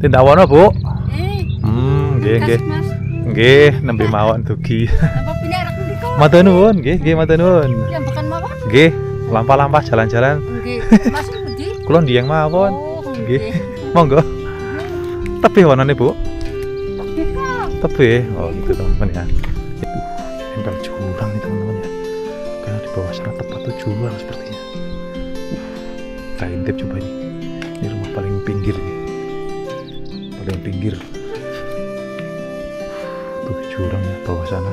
Tindak wono, Bu? Nggih. Nggih, nembe mawon dugi. Matur nuwun, nggih, matur nuwun. Nggih, lampah-lampah jalan-jalan. Nggih. Mas pundi? Kula Dieng mawon. Nggih. Monggo. Tebih wonane, Bu? Tebih. Oh, gitu teman-teman ya. Empel jurang nih teman-teman ya. Karena di bawah sana tepat tuh jurang sepertinya. Saya intip coba ini. Ini rumah paling pinggir nih. Paling pinggir. Tuh jurang ya bawah sana.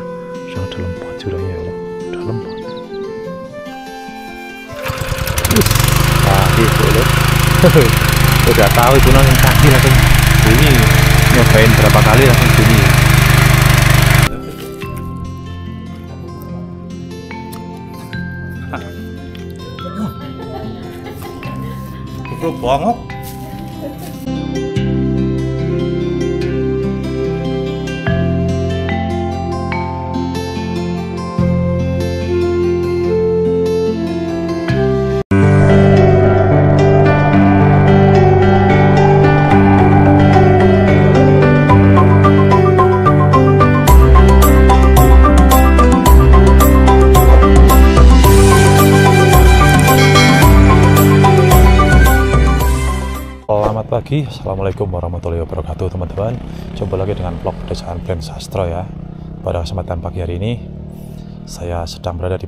Sudah ada lempot jurangnya ya Allah. Udah lempot. Wah, boleh. Udah tahu itu nang yang kaki langsung bunyi. Nyobain berapa kali langsung bunyi. Kok bongok. Assalamualaikum warahmatullahi wabarakatuh teman-teman. Jumpa lagi dengan vlog pedesaan Brent Sastro ya. Pada kesempatan pagi hari ini saya sedang berada di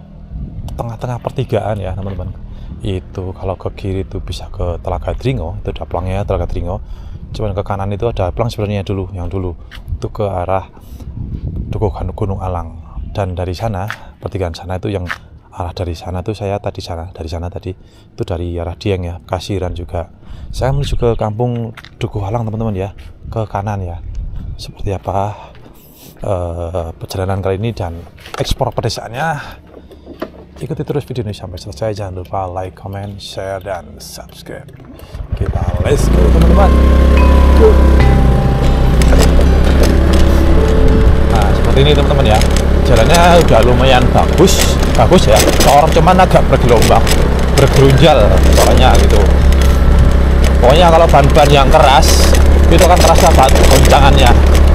tengah-tengah pertigaan ya teman-teman. Itu kalau ke kiri itu bisa ke Telaga Dringo, itu ada pelangnya Telaga Dringo. Cuman ke kanan itu ada pelang sebenarnya dulu, yang dulu itu ke arah Dukuh Gunung Alang. Dan dari sana, pertigaan sana itu yang arah dari sana tuh saya tadi dari sana tadi itu dari arah Dieng ya, Kasiran juga. Saya menuju ke kampung Dukuh Alang teman-teman ya, ke kanan ya. Seperti apa perjalanan kali ini dan ekspor pedesaannya, ikuti terus video ini sampai selesai. Jangan lupa like, comment, share, dan subscribe. Kita let's go teman-teman. Nah seperti ini teman-teman ya, jalannya udah lumayan bagus ya, orang cuman agak bergelombang, bergerunjal soalnya gitu. Pokoknya kalau ban-ban yang keras itu kan terasa banget goncangannya,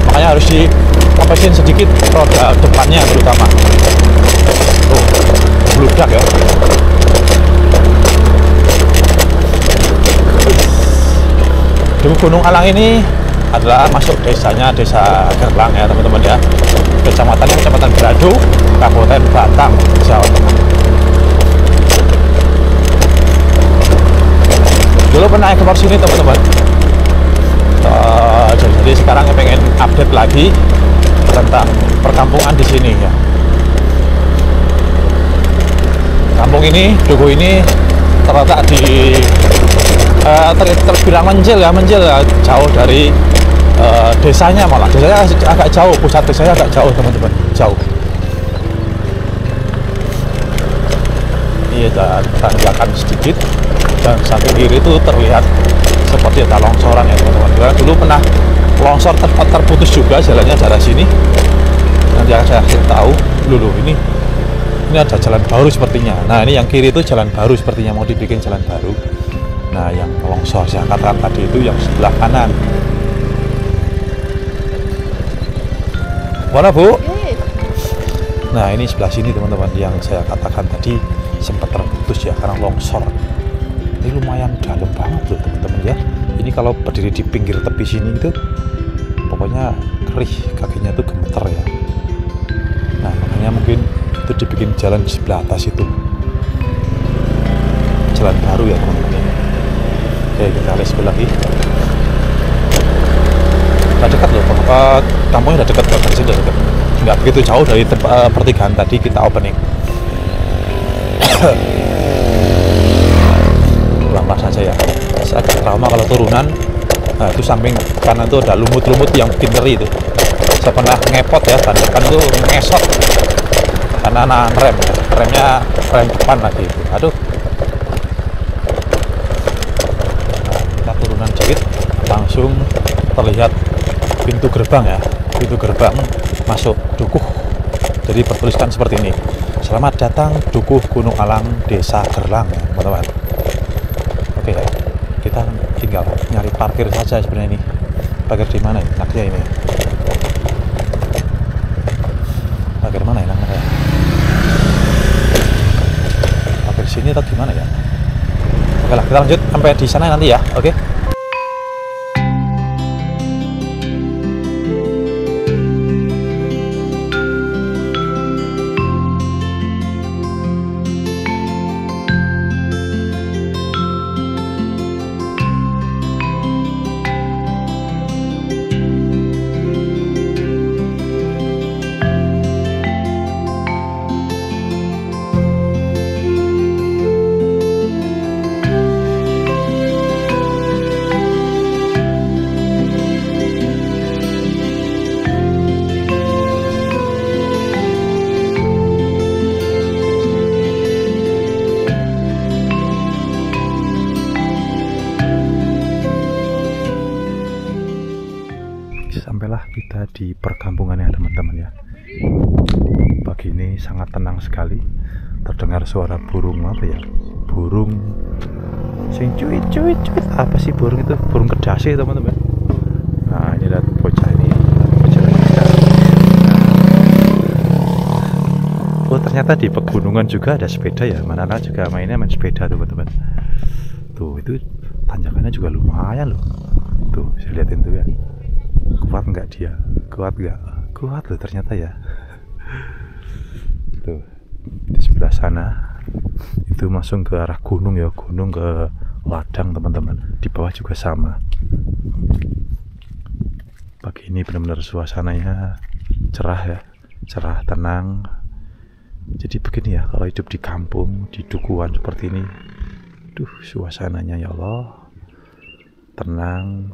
makanya harus dilepasin sedikit roda depannya terutama. Tuh, bludak ya. Dukuh Gunung Alang ini adalah masuk desanya Desa Gerlang ya teman-teman ya. Kecamatannya Kecamatan Blado, Kabupaten Batang, Jawa Tengah. Dulu pernah ekspor sini teman-teman. Jadi sekarang saya pengen update lagi tentang perkampungan di sini ya. Kampung ini, Dukuh ini terletak di terbilang menjel ya, jauh dari desanya, malah desanya agak jauh, pusat desanya agak jauh teman-teman, jauh. Ini ada tanjakan sedikit dan samping kiri itu terlihat seperti ada longsoran ya teman-teman. Karena dulu pernah longsor tempat terputus juga jalannya dari sini. Nanti akan saya kasih tahu dulu. Ini ada jalan baru sepertinya. Nah ini yang kiri itu jalan baru sepertinya, mau dibikin jalan baru. Nah yang longsor saya katakan tadi itu yang sebelah kanan. Mana Bu? Nah ini sebelah sini teman-teman yang saya katakan tadi sempat terputus ya karena longsor. Ini lumayan dalam banget loh teman-teman ya. Ini kalau berdiri di pinggir tepi sini itu pokoknya kerih, kakinya tuh gemeter ya. Nah makanya mungkin itu dibikin jalan di sebelah atas itu. Jalan baru ya teman-teman. Oke kita lihat lagi. Dekat loh, kampungnya udah dekat kok, dari sini udah dekat, nggak begitu jauh dari pertigaan tadi kita opening. Pelan-pelan saja ya, saya agak trauma kalau turunan. Nah itu samping kanan itu ada lumut-lumut yang bikin ngeri itu. Saya pernah ngepot ya, dan depan itu ngesot karena rem, remnya depan lagi itu, aduh. Nah, kita turunan sedikit, langsung terlihat pintu gerbang ya, pintu gerbang masuk Dukuh. Jadi bertuliskan seperti ini, selamat datang Dukuh Gunung Alang Desa Gerlang ya teman-teman. Oke ya, kita tinggal nyari parkir saja sebenarnya ini. pagar di mana enaknya ini? Pagar mana enaknya ya? Pagar sini atau gimana ya? Oke lah, kita lanjut sampai di sana nanti ya, oke? Sampailah kita di perkampungan ya teman-teman ya. Pagi ini sangat tenang sekali. Terdengar suara burung apa ya? Burung sing cuit-cuit. Apa sih burung itu? Burung kedasi teman-teman. Nah ini lihat bocah ini. Oh ternyata di pegunungan juga ada sepeda ya. Mana-mana juga main sepeda tuh teman-teman. Tuh itu tanjakannya juga lumayan loh. Tuh saya lihatin tuh ya. Kuat nggak dia? Kuat nggak? Kuat loh ternyata ya. Tuh di sebelah sana itu langsung ke arah gunung ya, gunung ke ladang teman-teman. Di bawah juga sama. Pagi ini benar-benar suasananya cerah ya, cerah tenang. Jadi begini ya kalau hidup di kampung, di dukuhan seperti ini. Duh suasananya ya Allah tenang.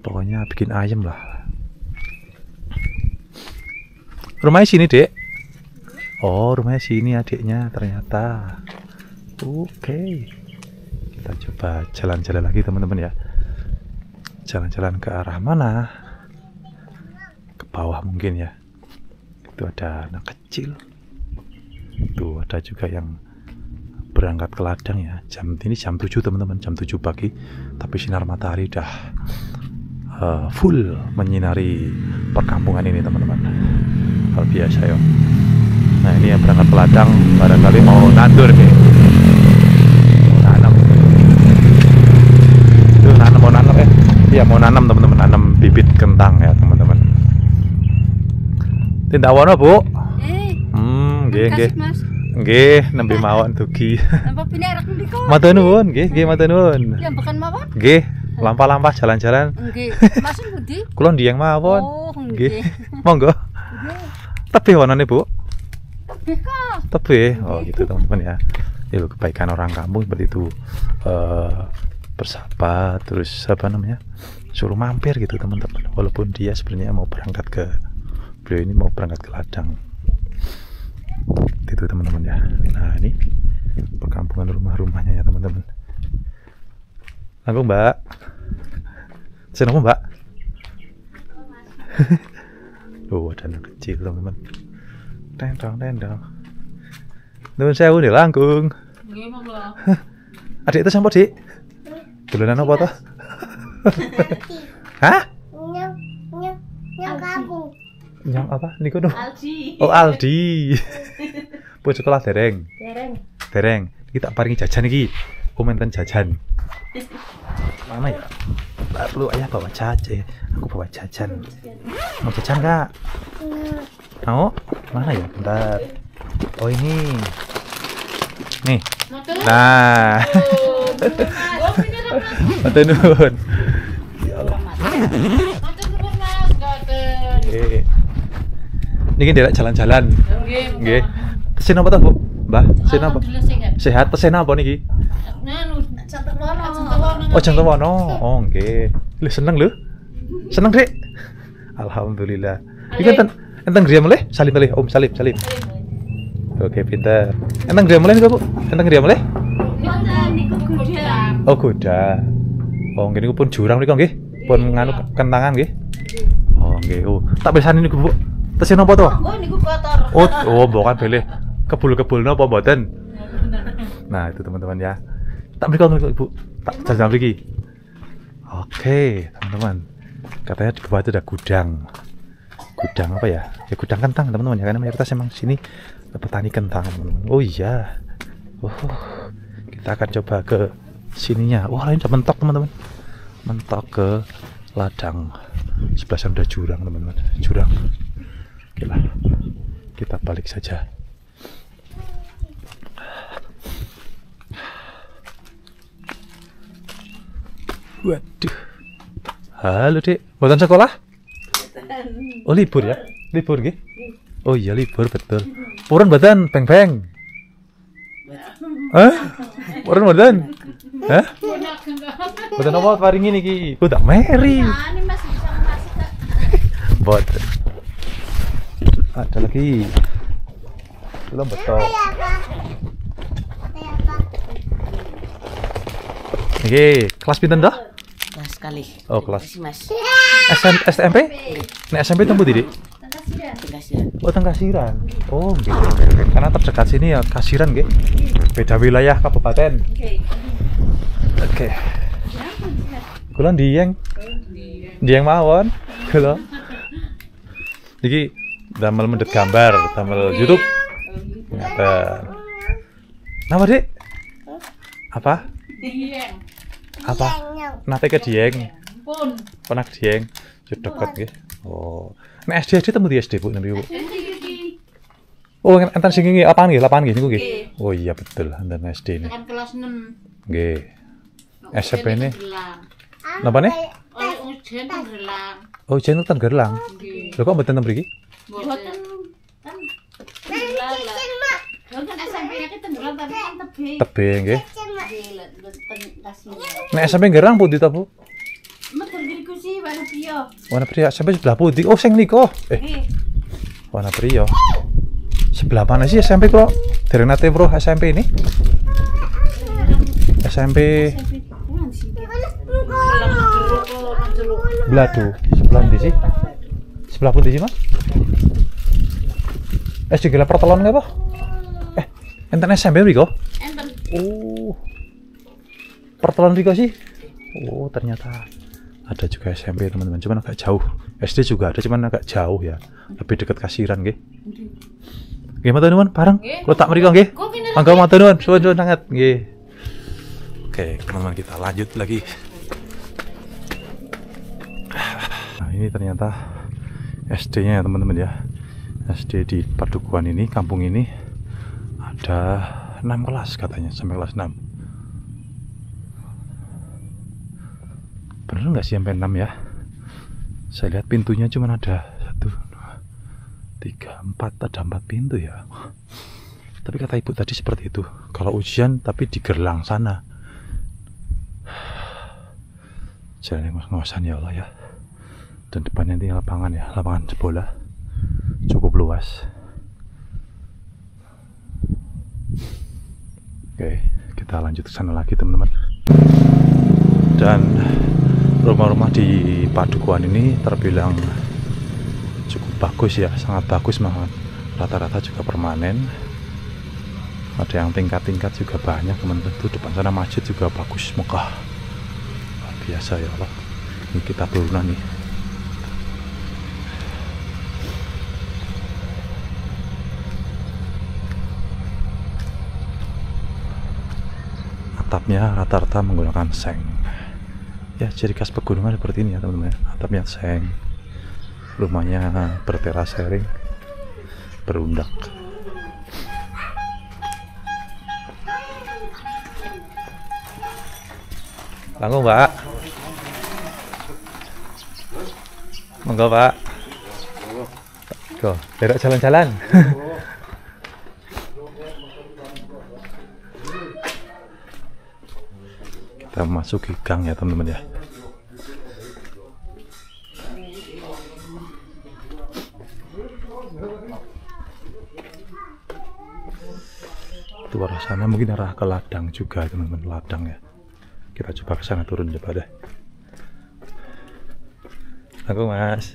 Pokoknya bikin ayem lah. Rumahnya sini dek. Oh rumahnya sini adiknya ternyata. Oke. Kita coba jalan-jalan lagi teman-teman ya. Jalan-jalan ke arah mana? Ke bawah mungkin ya. Itu ada anak kecil. Itu ada juga yang berangkat ke ladang ya. Jam ini jam 7 teman-teman, jam 7 pagi. Tapi sinar matahari dah full menyinari perkampungan ini teman-teman. Hal biasa ya. Nah ini yang berangkat peladang barangkali mau nandur nih. Mau nanam ya. Iya mau nanam teman-teman, nanam bibit kentang ya teman-teman. Tindak wono bu? Nggih. Nggih, nembe mawon dugi. Napa pindah rek niku? Matur nuwun, nggih, matur nuwun. Ya mboten mawon? Nggih. Lampah-lampah jalan-jalan. Nggih. Maksud pundi? Kula Dieng mawon. Oh, nggih. Monggo. Nggih. Tebih wonane, Bu? Tebih kok. Tebih. Oh, gitu teman-teman ya. Itu kebaikan orang kampung seperti itu. Bersahabat terus apa namanya? Suruh mampir gitu, teman-teman. Walaupun dia sebenarnya mau berangkat ke beliau ini mau berangkat ke ladang. Itu teman-teman ya. Nah, ini perkampungan rumah-rumahnya ya, teman-teman. Langkung mbak, senang mbak. Oh ada anak kecil teman-teman. Tendang. Nuwun sewu nih langkung. Adik itu sampo dik. Dolanan apa toh? Hah? Nyang kampung. Nyang apa? Niku dong. Aldi. Oh Aldi. Buat sekolah dereng. Dereng. Kita paringi jajan iki. Komenten jajan. Mana ya? Perlu ayah bawa jajan. Aku bawa jajan. Mau jajan nggak? Mau? Mana ya? Bentar. Oh ini. Nih. Nah. Mata nun. Ya Allah. Niki ndelok jalan-jalan. Nggih. Pesen apa toh, Bu? Mbah, pesen apa? Sehat, pesen apa niki? Oh Jantowono, oh nggih. Lih seneng lho. Seneng, Dik. Alhamdulillah. Iki enten griya melih, salim melih, Om salim. Oke, pinter. Enten griya melih niku, Bu? Enten griya melih? Nonton niku kuda. Oh, kuda. Oh, nggih niku pun jurang niku nggih. Pun nganu kentangan nggih. Oh, nggih. Oh, tak pesane niku, Bu. Tesen napa to? Oh, niku kotor. Oh, mbokan bilih kebul-kebul napa mboten? Nah, itu teman-teman ya. Tak mriko Ibu. Tak jajan mriki. Oke, teman-teman. Katanya di bawah itu ada gudang. Gudang apa ya? Ya gudang kentang, teman-teman ya. Karena mayoritas emang sini petani kentang, teman-teman. Oh iya. Kita akan coba ke sininya. Wah, lain udah mentok, teman-teman. Mentok ke ladang. Sebelah sana udah jurang, teman-teman. Jurang. Oke lah. Kita balik saja. Waduh. Halo, Dek. Buatan sekolah? Oh, libur ya? Libur nggih? Oh iya, libur betul. Purun buatan peng-peng. Hah? Purun buatan? Hah? Buatan apa paring ini ki? Udah meri. Bot. Ada lagi. Belum betul. Oke, kelas pinten dah? Kelas kali. Oh, kelas. STMP? Nek SMP tembu di, Dik? Tengkasiran. Oh, Tengkasiran. Oh, nggih. Karena terdekat sini ya Kasiran nggih. Beda wilayah kabupaten. Oke. Oke. Kula Dieng. Dieng mawon. Kula. Niki damel mendhet gambar, damel YouTube. Ngaten. Napa, Dik? Apa? Dieng. Apa? Nate ke Dieng. Pun. Ponak Dieng. Dekat nggih. Oh. Nek SD temu di SD, Bu, nanti Bu. Oh, enten sing nggih, apaan nggih? Lapangan nggih niku nggih. Oh iya betul, enten SD ini. Kan kelas 6. Nggih. SMP ne. Napa ne? Oh, ujian Gerlang. Oh, ujian Gerlang. Lho kok mboten mriki? Mboten. Tebe nggih. Nek SMP Gerlang pundi ta, Bu? Warna pria. Warna pria SMP sebelah putih. Oh, sing niko. Warna pria. Sebelah mana sih SMP kok? Dari nate bro SMP ini. SMP. Blado. Sebelah di sih. Sebelah putih sih, Mas. SD Gila Pertelon nggak, Pak? Enten SMP niko? Enten. Oh. Pertelon niko sih? Oh, ternyata ada juga SMP teman-teman, cuman agak jauh. SD juga ada, cuman agak jauh ya. Lebih dekat Kasiran, nggih. Nggih, matur nuwun, pareng. Kula tak mriko nggih. Monggo matur nuwun, suwun-suwun sangat nggih. Oke, teman-teman kita lanjut lagi. Nah, ini ternyata SD-nya ya, teman-teman ya. SD di padukuhan ini, kampung ini ada 6 kelas katanya, sampai kelas 6. Bener nggak sih sampai 6 ya? Saya lihat pintunya cuma ada 1, 2, 3, 4, ada 4 pintu ya. Tapi kata ibu tadi seperti itu. Kalau ujian tapi di Gerlang sana. Jalan yang ngos-ngosan ya Allah ya. Dan depannya ini lapangan ya, lapangan bola. Cukup luas. Oke, kita lanjut ke sana lagi teman-teman. Dan rumah-rumah di padukuhan ini terbilang cukup bagus ya, sangat bagus banget. Rata-rata juga permanen. Ada yang tingkat-tingkat juga banyak teman-teman. Itu depan sana masjid juga bagus, megah. Luar biasa ya Allah. Ini kita turunan nih. Atapnya rata-rata menggunakan seng. Ya, ciri khas pegunungan seperti ini ya teman-teman. Atapnya seng, rumahnya berteras sharing, berundak. Langgo Pak, monggo Pak. Go, berak jalan-jalan. Kita masuki gang ya teman-teman ya. Itu arah sana mungkin arah ke ladang juga teman-teman, ladang ya. Kita coba ke sana turun coba deh. Aku Mas.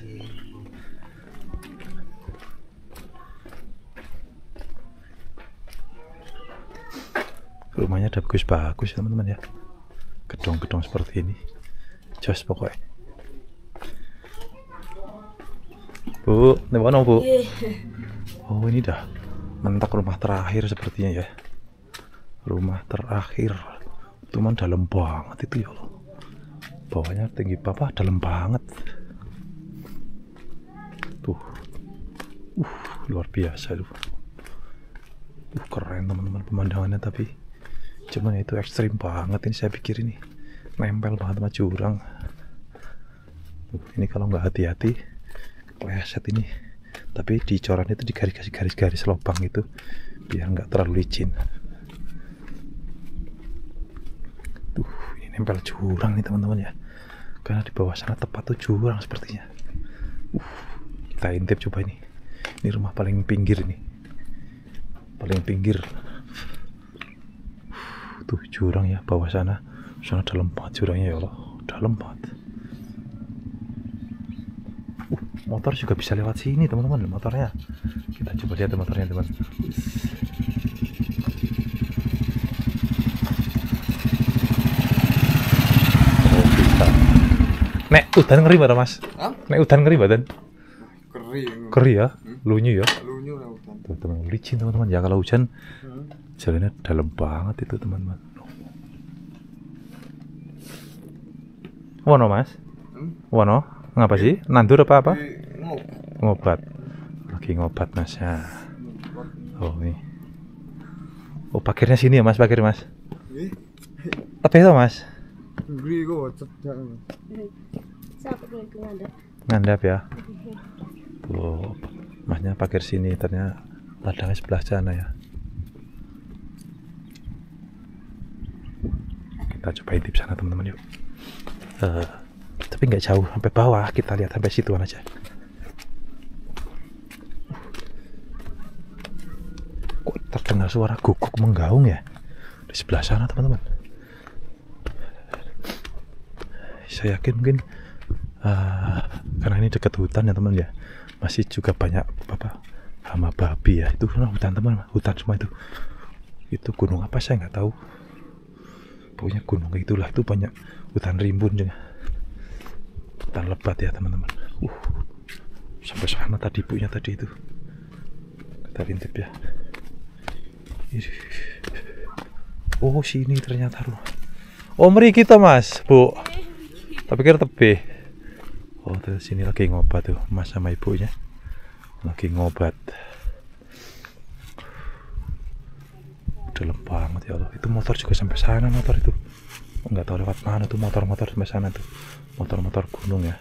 Rumahnya udah bagus-bagus teman-teman ya. Gedung-gedung seperti ini, jos pokoknya. Bu, nembono Bu. Oh, ini dah mentak rumah terakhir sepertinya ya. Rumah terakhir. Cuman dalam banget itu ya. Bawahnya tinggi papa, dalam banget. Tuh. Luar biasa tuh. Keren teman-teman pemandangannya, tapi cuman itu ekstrim banget ini, saya pikir ini nempel banget sama jurang. Tuh, ini kalau nggak hati-hati leset ini, tapi di coran itu digaris-garis lubang itu biar nggak terlalu licin. Tuh, ini nempel jurang nih teman-teman ya, karena di bawah sana tepat tuh jurang sepertinya. Kita intip coba ini. Ini rumah paling pinggir nih, paling pinggir. Tuh jurang ya bawah sana, sana dalam banget jurangnya ya Allah, dalam banget. Motor juga bisa lewat sini teman-teman, motornya. Kita coba lihat motornya teman. Oh, bisa. Nek udan ngeri badan Mas. Hah? Nek udan ngeri badan. Keri ya, lunyu ya. Lunyu lah udan. Tuh teman, licin teman-teman ya kalau hujan. Jalannya dalam banget itu teman-teman. Wono Mas? Wono? Ngapa sih? Nandur apa-apa? Ngobat. Lagi ngobat Mas ya. Oh ini. Oh parkirnya sini ya Mas, parkir Mas. Tapi itu Mas. Ngandap ya. Tuh Masnya parkir sini, ternyata ladangnya sebelah sana ya. Kita coba intip sana teman-teman yuk. Tapi nggak jauh, sampai bawah kita lihat, sampai situan aja. Kok terdengar suara guguk menggaung ya di sebelah sana teman-teman. Saya yakin mungkin karena ini dekat hutan ya teman ya, masih juga banyak apa hama babi ya. Itu hutan teman, hutan semua itu. Itu gunung apa saya nggak tahu, pokoknya gunung itulah, itu banyak hutan rimbun juga. Hutan lebat ya teman-teman. Sampai sana tadi ibunya tadi itu. Kita intip ya. Oh sini ternyata rumah. Oh mari kita Mas, Bu. Tapi kira tebih. Oh terus sini lagi ngobat tuh Mas sama ibunya. Lagi ngobat. Dalam banget ya Allah. Itu motor juga sampai sana, motor itu. Enggak tahu lewat mana tuh motor-motor sampai sana tuh. Motor-motor gunung ya.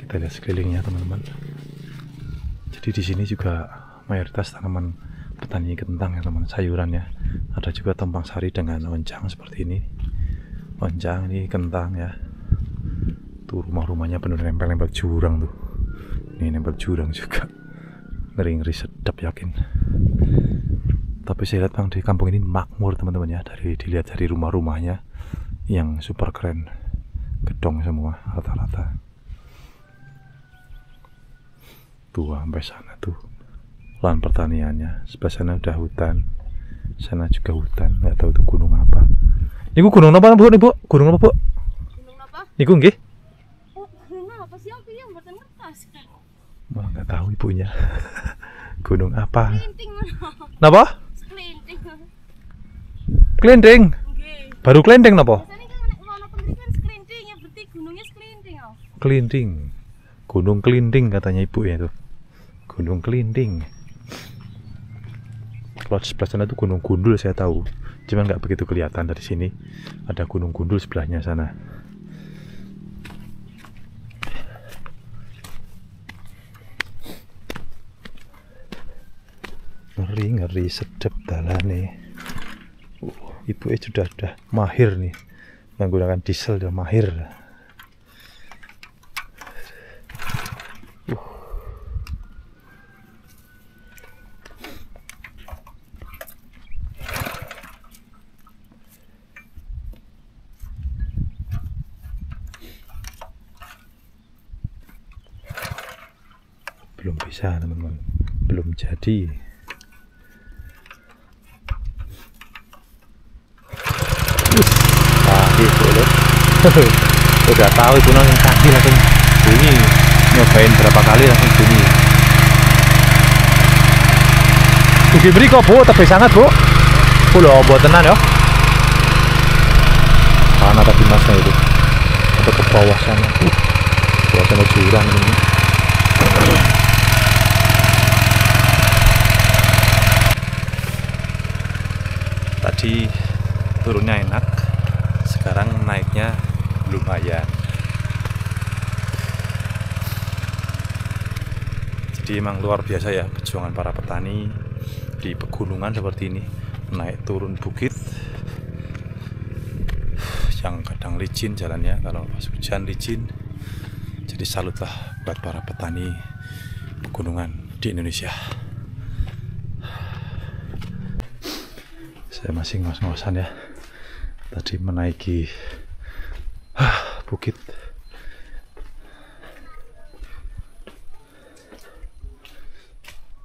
Kita lihat sekelilingnya teman-teman. Jadi di sini juga mayoritas tanaman petani kentang ya teman, sayuran ya. Ada juga tempang sari dengan oncang seperti ini. Oncang ini kentang ya. Tuh rumah-rumahnya penuh nempel-nempel jurang tuh. Ini nempel jurang juga. Ngeri-ngeri sedap yakin. Tapi saya lihat Bang, di kampung ini makmur teman-teman ya, dari dilihat dari rumah-rumahnya yang super keren, gedong semua rata-rata. Tuh sampai sana tuh lahan pertaniannya, sebelah sana udah hutan, sana juga hutan, nggak tahu itu gunung apa. Niku gunung apa Bu? Niku gunung apa Bu? Gunung apa? Niku nggih? Gunung apa sih aku yang mboten ngertos kan? Wah nggak tahu ibunya. Gunung apa? Klinting. Napa? Klinting. Klinting. Nggih. Baru klinting napa? Klinting. Gunung Klinting katanya ibu ya itu. Gunung Klinting. Kalau sebelah sana itu Gunung Gundul saya tahu. Cuman nggak begitu kelihatan dari sini. Ada Gunung Gundul sebelahnya sana. Ngeri-ngeri sedap dalan nih. Ibu sudah mahir nih menggunakan diesel, sudah mahir. Belum bisa teman-teman, belum jadi. gitu loh. Udah tahu itu langsung kaki langsung bunyi, nyobain berapa kali langsung bunyi. Ugi beri kok bu, tebih sangat bu. Pulau buat tenan yo. Karena tadi masnya itu atau ke bawah sana, bawah sana jurang ini. Tadi turunnya enak, sekarang naiknya lumayan. Jadi emang luar biasa ya perjuangan para petani di pegunungan seperti ini, naik turun bukit yang kadang licin jalannya, kalau pas hujan licin. Jadi salutlah buat para petani pegunungan di Indonesia. Saya masih ngos-ngosan ya, tadi menaiki bukit.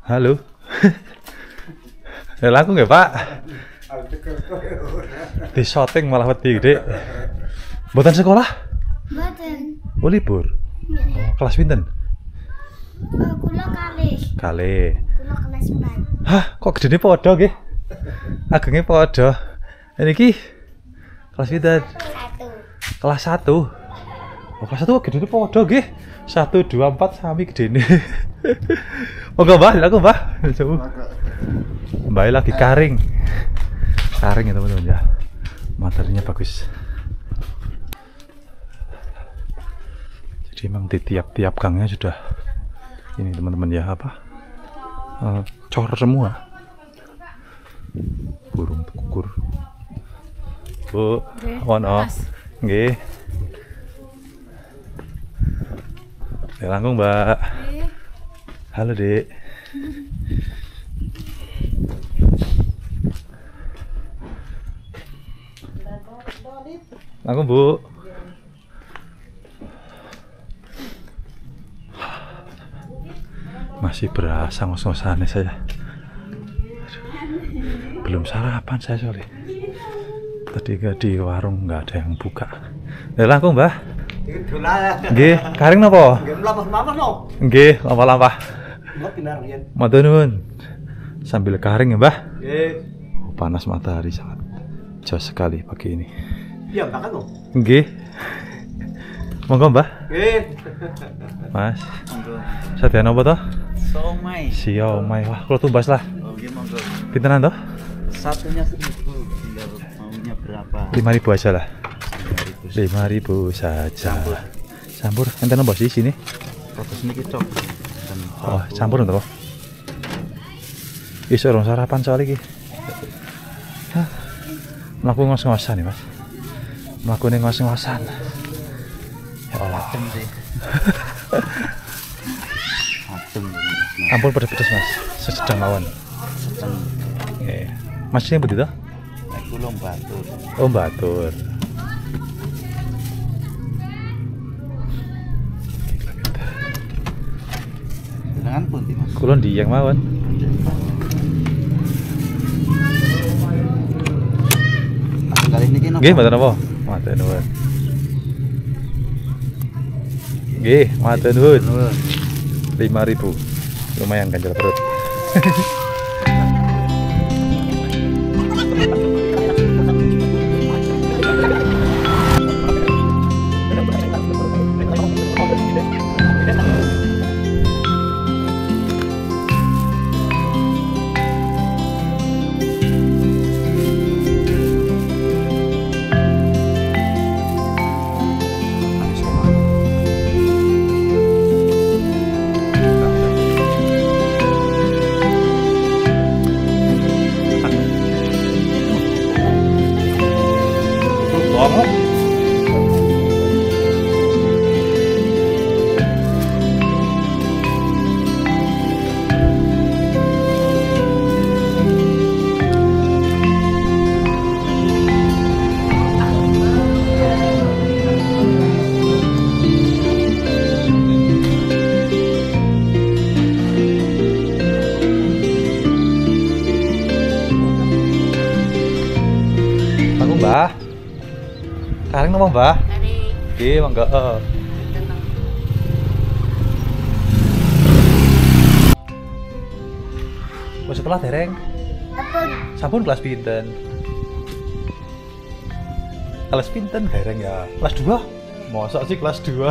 Halo. Ya laku nggak pak? Di shooting malah wedi gede. Buatan sekolah? Buatan. Oh libur? Oh, kelas pinten? Kula kali. Kula kelas 4. Hah, kok gedene padha nggih? Agengnya podo. Ini ki kelas pinten? Kelas 1. Oh, kelas 1 gedene podo nggih. 1 2 4 sami gedene. Monggo Mbah, laku Mbah. Mbah lagi karing. Karing ya teman-teman ya. Materinya bagus. Jadi memang di tiap-tiap gangnya sudah ini teman-teman ya, apa? Cor semua. Burung tekukur bu, ono nggih langkung mbak. Halo dek. Langkung bu. Masih berasa ngos-ngosannya saya. Belum sarapan saya sore. Tadi di warung nggak ada yang buka. Ya langkung mbah. Nggih, karing napa? Nggih, lampah-lampah. Matur nuwun. Sambil karing ya mbah. Oh, panas matahari sangat jos sekali pagi ini. Iya mbah kan loh. Nggih. Monggo mbah. Nggih. Mas. Sate napa to? Siomay. Siomay. Wah, kalau tumbas lah. Pinteran toh? Satunya 1.000, maunya berapa? 5.000 aja lah. 5.000 saja. Campur. Enten nombor sih sini. Oh, campur ntar. Is orang sarapan soal iki. Hah. Mlaku ngos-ngosan ya, Mas. Mlakune ngos-ngosan. Ya Allah. Ampun pedes-pedes, Mas. Sedang lawan. Masnya begitu? Aku lombatur. Oh, batur. Tenangan pun di Mas. Kulon Dieng mawon. Kali niki napa? Nggih, mboten napa? Matur nuwun. Nggih, matur nuwun. 5.000. Lumayan ganjel perut. Karing nopo, Mbah? Karing. Nggih, monggo. Wis sekolah dereng? Sampun. Sampun kelas pinten? Kelas pinten dereng ya? Kelas 2. Mosok sih kelas 2.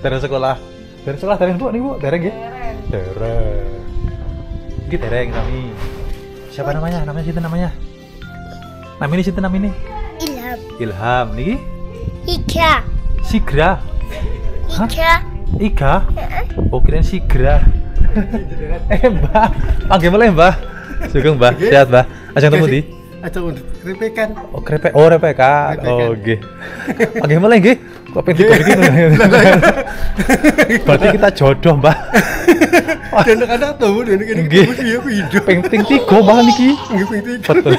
Dereng sekolah. Dereng sekolah dereng tuh nih, Bu. Dereng nggih? Dereng. Iki dereng sami. Siapa namanya? Namanya sinten namanya? Namine sinten namine? Ilham. Ilham niki? Iga. Sigra. Iga. Iga. Oh, kirain Sigra. Mbah, panggil mulai Mbah. Sugeng Mbah, sehat Mbah. Ajeng temu di. Ajeng krepekan. Oh, krepek. Oh, repekan. Oh, nggih. Panggil mulai nggih. Kok pengen dikok iki. Berarti kita jodoh, Mbah. Dene kadang temu dene kene iki video. Penting tiga Mbah niki. Nggih, penting. Betul.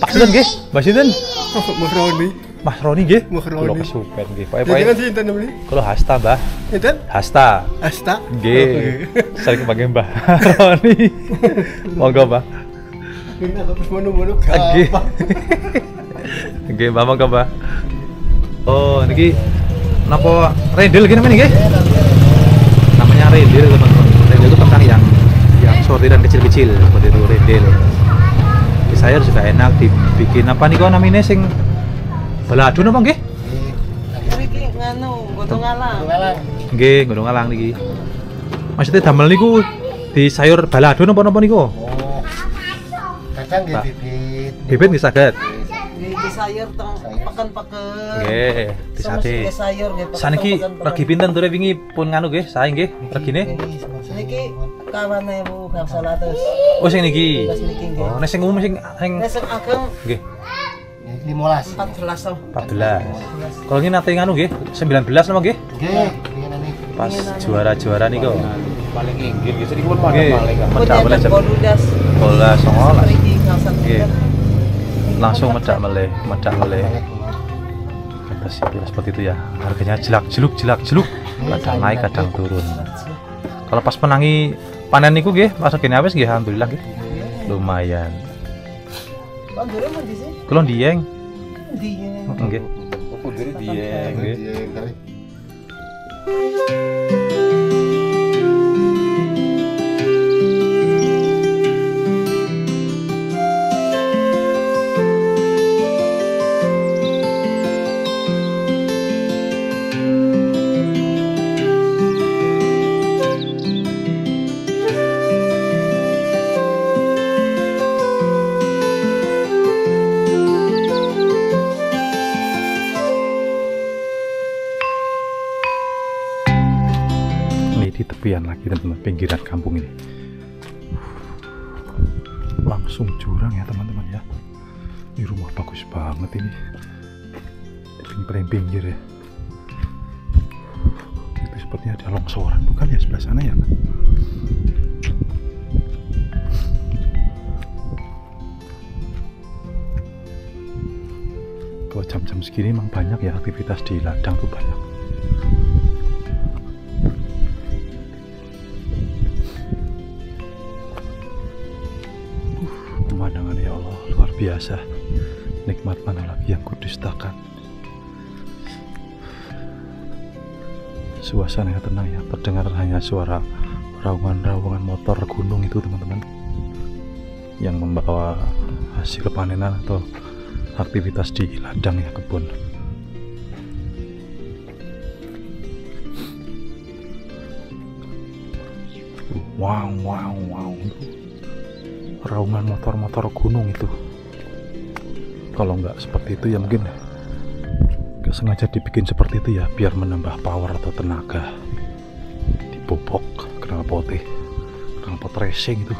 Pak Sinten nggih? Mbah Sinten? Mas Roni. Mas Roni nggih. Mas Roni. Kula kesupen nggih. Pokoke. Jenengan sinten niki? Kula Hasta, Mbah. Sinten? Hasta. Hasta. Nggih. Saya kepake Mbah Roni. Monggo, Mbah. Nggih, apa menu-menu gampang. Nggih, Mbah monggo, Mbah. Oh, niki napa Rendil iki namanya nggih? Namanya Rendil, teman-teman. Rendil itu tentang yang sortiran kecil-kecil seperti itu Rendil. Sayur juga enak dibikin apa nih kok namanya sing Balado napa nggih? Iki nganu Gunung Alang. Nggih, Gunung Alang niki. Maksudnya damel niku di sayur balado napa-napa niku? Oh. Kacang nggih bibit. Bibit nggih saged. Di sayur tong peken-peken. Nggih, di sate. Saniki regi pinten ture wingi pun nganu nggih, sae nggih regine. Niki 4.900. Oh, sing niki. Oh, nek sing umum sing ageng nggih. 15. 14. Kalau nggih nate nganu nggih, 19 napa nggih? Nggih, pas juara-juara niku. Paling inggil nggih sering pun paling. Mencapai 12. Nggih. Langsung medak meleh seperti itu ya, harganya jelak-jeluk kadang naik kadang turun. Kalau pas menangi panen niku nggih masuk kene awis nggih alhamdulillah nggih lumayan. Kulo Dieng. Dieng nggih. Kulo Dieng nggih. Lagi teman-teman, pinggiran kampung ini langsung jurang ya teman-teman ya. Ini rumah bagus banget ini, pinggir ya. Itu sepertinya ada longsoran bukan ya sebelah sana ya kan? Kalau jam-jam segini memang banyak ya aktivitas di ladang tuh banyak. Biasa nikmat mana lagi yang kudustakan. Suasana yang tenang ya, terdengar hanya suara raungan-raungan motor gunung itu teman-teman, yang membawa hasil panenan atau aktivitas di ladang ya, kebun. Wow raungan motor-motor gunung itu. Kalau nggak seperti itu ya mungkin nggak sengaja dibikin seperti itu ya biar menambah power atau tenaga. Dibobok knalpot racing itu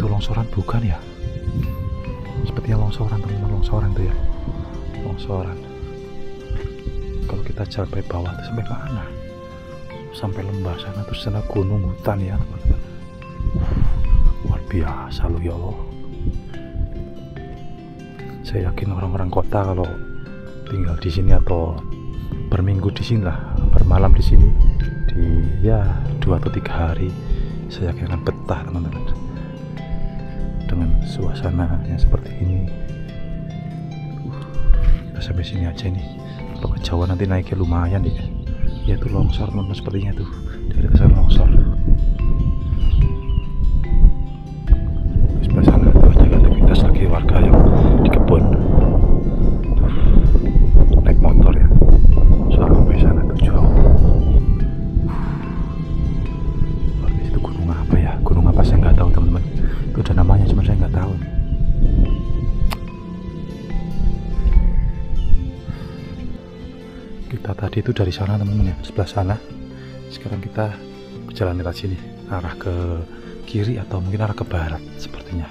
longsoran bukan ya? Sepertinya longsoran teman-teman, longsoran tuh ya, longsoran. Kalau kita jalan sampai bawah itu sampai mana? Sampai lembah sana, terus sana gunung hutan ya teman-teman. Biasa loh ya Allah. Saya yakin orang-orang kota kalau tinggal di sini atau berminggu di sini lah, bermalam di sini di ya 2 atau 3 hari, saya yakin akan betah teman-teman. dengan suasana yang seperti ini. Kita sampai sini aja nih. Kalau jauh nanti naiknya lumayan ya. Ya tuh longsor teman-teman, sepertinya tuh dari dasar longsor. Terus pasang banyak aktivitas lagi warga yang di kebun. Naik motor ya. Soalnya sampai sana tuh jauh. Itu gunung apa ya? Gunung apa saya nggak tahu teman-teman. Itu ada namanya cuma saya nggak tahu. Kita tadi itu dari sana teman-teman ya, sebelah sana. Sekarang kita berjalan dari sini arah ke kiri atau mungkin arah ke barat sepertinya.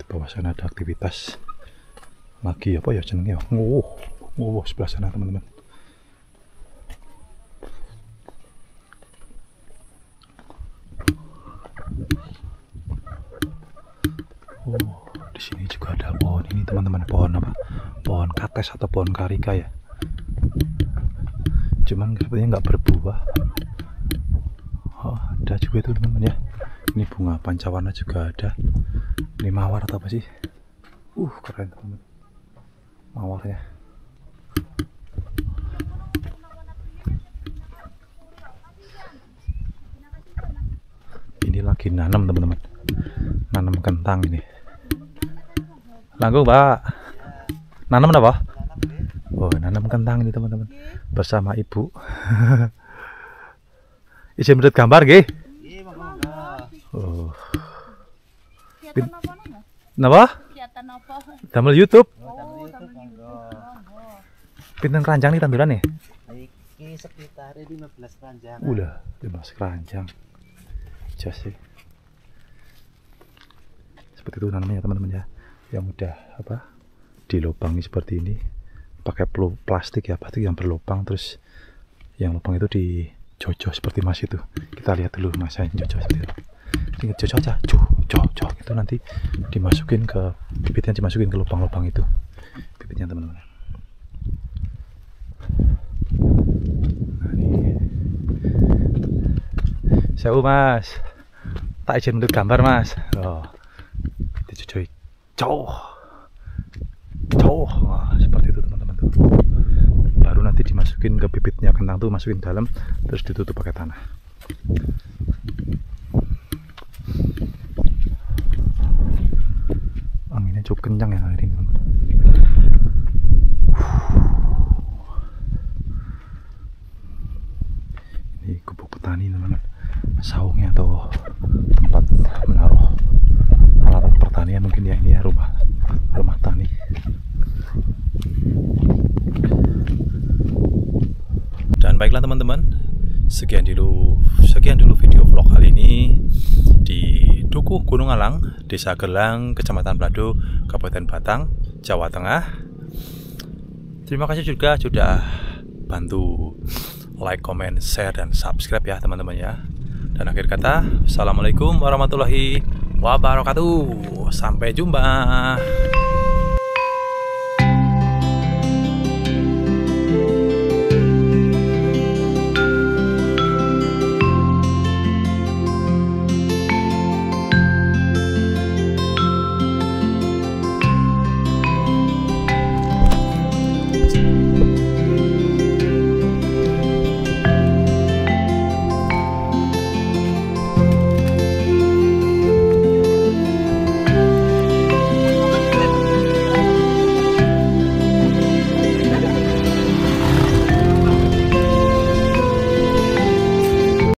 Di bawah sana ada aktivitas lagi apa ya jenengnya? Oh, sebelah sana teman-teman. Di sini juga ada pohon ini teman-teman, pohon apa? Pohon kates atau pohon karika ya. Cuman sepertinya nggak berbuah. Oh, ada juga itu teman-teman ya. Ini bunga pancawarna juga ada. Ini mawar atau apa sih? Keren teman-teman. Mawarnya. Ini lagi nanam teman-teman. Nanam kentang ini. Langgung Pak. Nanam apa? Oh, nanam kentang ini teman-teman. Bersama Ibu. Izin menurut gambar nggih? Oh. Napa? Kegiatan apa? Damel YouTube. Pinten keranjang iki tanduran nih? Iki sekitar 15 keranjang. Udah, 15 keranjang. Jas sih. Seperti itu namanya teman-teman ya. Yang udah apa dilubangi seperti ini pakai plastik ya, plastik yang berlubang, terus yang lubang itu dijojoh seperti mas itu. Kita lihat dulu masnya jojoh seperti itu. Tinggal jojoh aja, jojoh itu nanti dimasukin ke bibitnya, dimasukin ke lubang-lubang itu bibitnya teman-teman. Nah, ini saya mas tak izin untuk gambar mas. Dijojohi jauh seperti itu teman-teman tuh. Baru nanti dimasukin ke bibitnya kentang tuh, masukin dalam terus ditutup pakai tanah. Anginnya cukup kencang ya hari ini. Ini gubuk petani teman-teman, saungnya atau tempat menaruh alat pertanian mungkin ya, ini ya rumah tani. Dan baiklah teman-teman, sekian dulu video vlog kali ini di Dukuh Gunung Alang, Desa Gerlang, Kecamatan Blado, Kabupaten Batang, Jawa Tengah. Terima kasih juga sudah bantu like, comment, share, dan subscribe ya teman-teman ya. Dan akhir kata, Assalamualaikum warahmatullahi wabarakatuh. Sampai jumpa.